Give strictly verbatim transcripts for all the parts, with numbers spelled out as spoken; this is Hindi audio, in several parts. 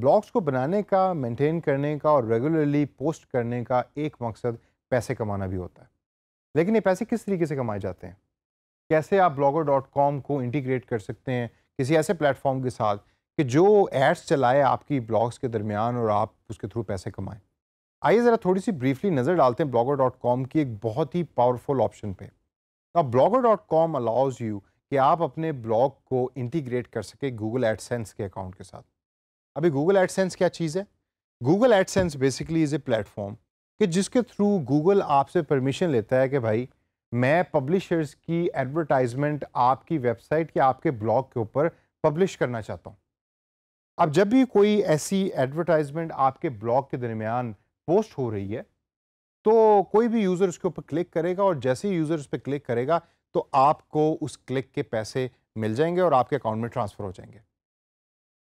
ब्लॉग्स को बनाने का, मेंटेन करने का और रेगुलरली पोस्ट करने का एक मकसद पैसे कमाना भी होता है। लेकिन ये पैसे किस तरीके से कमाए जाते हैं, कैसे आप ब्लॉगर डॉट कॉम को इंटीग्रेट कर सकते हैं किसी ऐसे प्लेटफॉर्म के साथ कि जो एड्स चलाए आपकी ब्लॉग्स के दरमियान और आप उसके थ्रू पैसे कमाएं। आइए ज़रा थोड़ी सी ब्रीफली नज़र डालते हैं ब्लॉगर डॉट कॉम की एक बहुत ही पावरफुल ऑप्शन पे। अब blogger dot com allows you कि आप अपने ब्लॉग को इंटीग्रेट कर सके गूगल एडसेंस के अकाउंट के साथ। अभी गूगल एडसेंस क्या चीज़ है? Google AdSense basically is a platform कि जिसके थ्रू गूगल आपसे परमिशन लेता है कि भाई मैं पब्लिशर्स की एडवर्टाइजमेंट आपकी वेबसाइट या आपके ब्लॉग के ऊपर पब्लिश करना चाहता हूँ। अब जब भी कोई ऐसी एडवर्टाइजमेंट आपके ब्लॉग के दरमियान पोस्ट हो रही है तो कोई भी यूज़र उसके ऊपर क्लिक करेगा और जैसे ही यूज़र उस पर क्लिक करेगा तो आपको उस क्लिक के पैसे मिल जाएंगे और आपके अकाउंट में ट्रांसफ़र हो जाएंगे।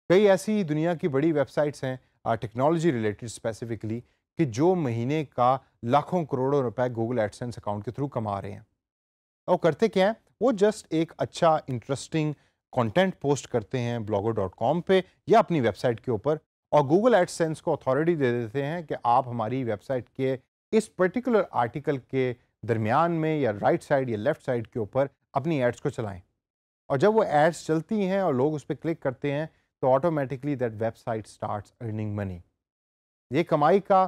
कई ऐसी दुनिया की बड़ी वेबसाइट्स हैं टेक्नोलॉजी रिलेटेड स्पेसिफिकली कि जो महीने का लाखों करोड़ों रुपए गूगल एडसेंस अकाउंट के थ्रू कमा रहे हैं। और करते क्या हैं वो? जस्ट एक अच्छा इंटरेस्टिंग कंटेंट पोस्ट करते हैं ब्लॉगर डॉट कॉम पे या अपनी वेबसाइट के ऊपर और गूगल एडसेंस को अथॉरिटी दे देते हैं कि आप हमारी वेबसाइट के इस पर्टिकुलर आर्टिकल के दरमियान में या राइट साइड या लेफ़्ट साइड के ऊपर अपनी एड्स को चलाएँ। और जब वो एड्स चलती हैं और लोग उस पर क्लिक करते हैं तो automatically that website starts earning money. ये कमाई का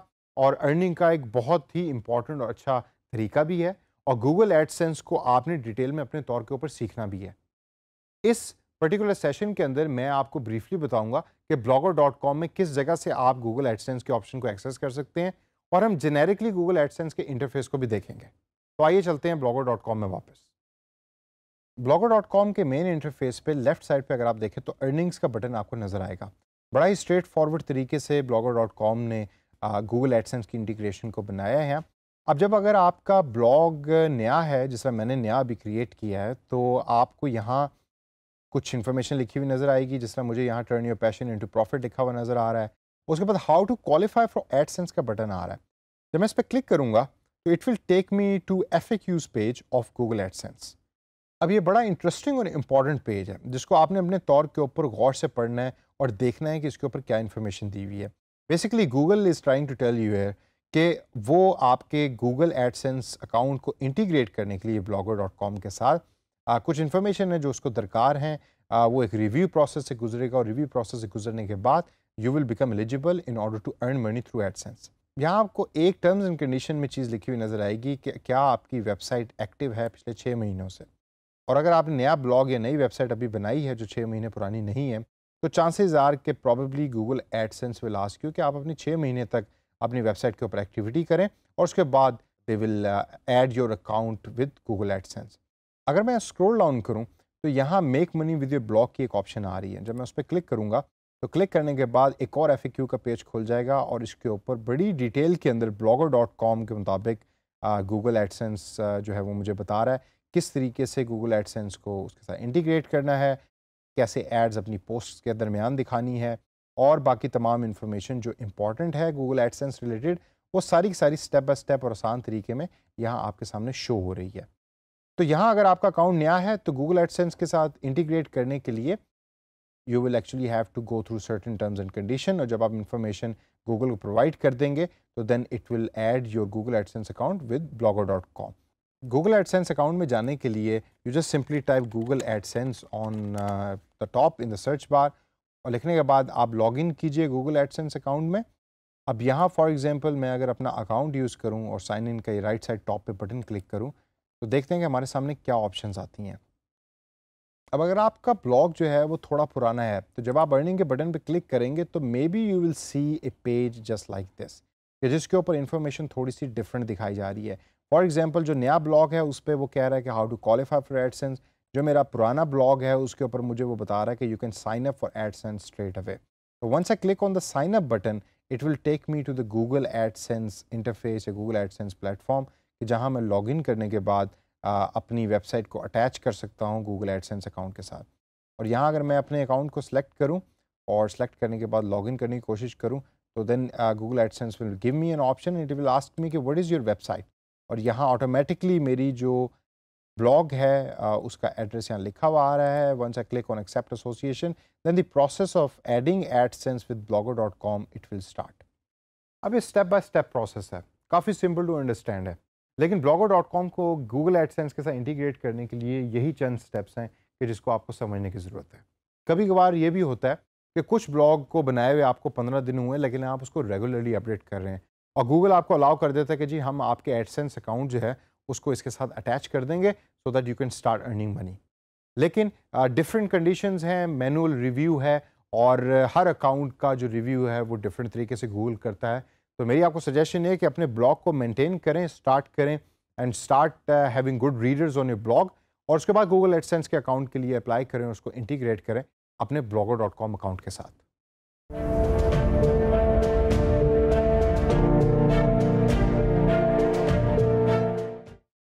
और अर्निंग का एक बहुत ही इम्पॉर्टेंट और अच्छा तरीका भी है और गूगल एडसेंस को आपने डिटेल में अपने तौर के ऊपर सीखना भी है। इस पर्टिकुलर सेशन के अंदर मैं आपको ब्रीफली बताऊंगा कि ब्लॉगर डॉट कॉम में किस जगह से आप गूगल एडसेंस के ऑप्शन को एक्सेस कर सकते हैं और हम जेनेरिकली गूगल एडसेंस के इंटरफेस को भी देखेंगे। तो आइए चलते हैं ब्लॉगर डॉट कॉम में वापस। ब्लॉगर डॉट कॉम के मेन इंटरफेस पे लेफ्ट साइड पे अगर आप देखें तो अर्निंग्स का बटन आपको नज़र आएगा। बड़ा ही स्ट्रेट फॉरवर्ड तरीके से ब्लॉगर डॉट कॉम ने गूगल एडसेंस की इंटीग्रेशन को बनाया है। अब जब अगर आपका ब्लॉग नया है, जिसका मैंने नया अभी क्रिएट किया है, तो आपको यहाँ कुछ इन्फॉर्मेशन लिखी हुई नज़र आएगी। जिस तरह मुझे यहाँ turn your passion into profit लिखा हुआ नज़र आ रहा है। उसके बाद how to qualify for AdSense का बटन आ रहा है। जब मैं इस पर क्लिक करूँगा तो it will take me to F A Qs page of Google AdSense. अब ये बड़ा इंटरेस्टिंग और इम्पॉर्टेंट पेज है जिसको आपने अपने तौर के ऊपर गौर से पढ़ना है और देखना है कि इसके ऊपर क्या इन्फॉर्मेशन दी हुई है। Basically Google is trying to tell you here कि वो आपके गूगल एडसेंस अकाउंट को इंटीग्रेट करने के लिए ब्लॉगर डॉट कॉम के साथ आ, कुछ इन्फॉर्मेशन है जो उसको दरकार हैं। आ, वो एक रिव्यू प्रोसेस से गुजरेगा और रिव्यू प्रोसेस से गुजरने के बाद you will become eligible in order to earn money through AdSense. यहाँ आपको एक टर्म्स एंड कंडीशन में चीज़ लिखी हुई नज़र आएगी कि क्या आपकी वेबसाइट एक्टिव है पिछले छः महीनों से, और अगर आपने नया ब्लॉग या नई वेबसाइट अभी बनाई है जो छः महीने पुरानी नहीं है तो चांसेस आर के probably Google AdSense will ask you कि आप अपनी छः महीने तक अपनी वेबसाइट के ऊपर एक्टिविटी करें और उसके बाद they will add your account with Google AdSense. अगर मैं स्क्रॉल डाउन करूं तो यहाँ make money with your blog की एक ऑप्शन आ रही है। जब मैं उस पर क्लिक करूँगा तो क्लिक करने के बाद एक और एफ ए क्यू का पेज खुल जाएगा और इसके ऊपर बड़ी डिटेल के अंदर ब्लॉगर डॉट कॉम के मुताबिक गूगल एडसेंस जो है वो मुझे बता रहा है किस तरीके से गूगल एडसेंस को उसके साथ इंटीग्रेट करना है, कैसे एड्स अपनी पोस्ट्स के दरमियान दिखानी है और बाकी तमाम इन्फॉर्मेशन जो इम्पॉर्टेंट है गूगल एडसेंस रिलेटेड वो सारी की सारी स्टेप बाय स्टेप और आसान तरीके में यहाँ आपके सामने शो हो रही है। तो यहाँ अगर आपका अकाउंट नया है तो गूगल एडसेंस के साथ इंटीग्रेट करने के लिए you will actually have to go through certain terms and condition और जब आप इन्फॉर्मेशन गूगल को प्रोवाइड कर देंगे तो then it will add your Google AdSense account with blogger dot com. Google AdSense account में जाने के लिए you just simply type Google AdSense on the top in the search bar और लिखने के बाद आप लॉगिन कीजिए गूगल एडसेंस अकाउंट में। अब यहाँ फॉर एग्जांपल मैं अगर अपना अकाउंट यूज़ करूँ और साइन इन का ये राइट साइड टॉप पे बटन क्लिक करूँ तो देखते हैं कि हमारे सामने क्या ऑप्शंस आती हैं। अब अगर आपका ब्लॉग जो है वो थोड़ा पुराना है तो जब आप अर्निंग के बटन पर क्लिक करेंगे तो maybe you will see a page just like this जिसके ऊपर इन्फॉर्मेशन थोड़ी सी डिफरेंट दिखाई जा रही है। फॉर एग्जाम्पल जो नया ब्लॉग है उस पर वो कह रहा है कि how to qualify for AdSense, जो मेरा पुराना ब्लॉग है उसके ऊपर मुझे वो बता रहा है कि you can sign up for AdSense straight away. तो once I click on the sign up button it will take me to the Google AdSense interface या गूगल एडसेंस प्लेटफॉर्म कि जहाँ मैं लॉग इन करने के बाद आ, अपनी वेबसाइट को अटैच कर सकता हूँ गूगल एडसेंस अकाउंट के साथ। और यहाँ अगर मैं अपने अकाउंट को सिलेक्ट करूँ और सिलेक्ट करने के बाद लॉग इन करने की कोशिश करूँ तो then Google AdSense will give me an option, it will ask me कि व्हाट इज़ योर वेबसाइट, और यहाँ ऑटोमेटिकली मेरी जो blog है, uh, उसका एड्रेस यहाँ लिखा हुआ आ रहा है. Once I click on accept association, then the process of adding AdSense with blogger dot com it will start. अब ये स्टेप बाय स्टेप प्रोसेस है, काफ़ी सिंपल टू अंडरस्टैंड है, लेकिन ब्लॉगर डॉट कॉम को गूगल एडसेंस के साथ इंटीग्रेट करने के लिए यही चंद स्टेप्स हैं कि जिसको आपको समझने की ज़रूरत है. कभी कभार ये भी होता है कि कुछ ब्लॉग को बनाए हुए आपको पंद्रह दिन हुए, लेकिन आप उसको रेगुलरली अपडेट कर रहे हैं और गूगल आपको अलाउ कर देता है कि जी हम आपके एडसेंस अकाउंट जो है उसको इसके साथ अटैच कर देंगे so that you can start earning money. लेकिन डिफरेंट कंडीशंस हैं, मैनुअल रिव्यू है और हर अकाउंट का जो रिव्यू है वो डिफरेंट तरीके से गूगल करता है. तो मेरी आपको सजेशन है कि अपने ब्लॉग को मेंटेन करें, स्टार्ट करें and start having good readers on your blog, और उसके बाद गूगल एडसेंस के अकाउंट के लिए अप्लाई करें, उसको इंटीग्रेट करें अपने ब्लॉगर डॉट कॉम अकाउंट के साथ.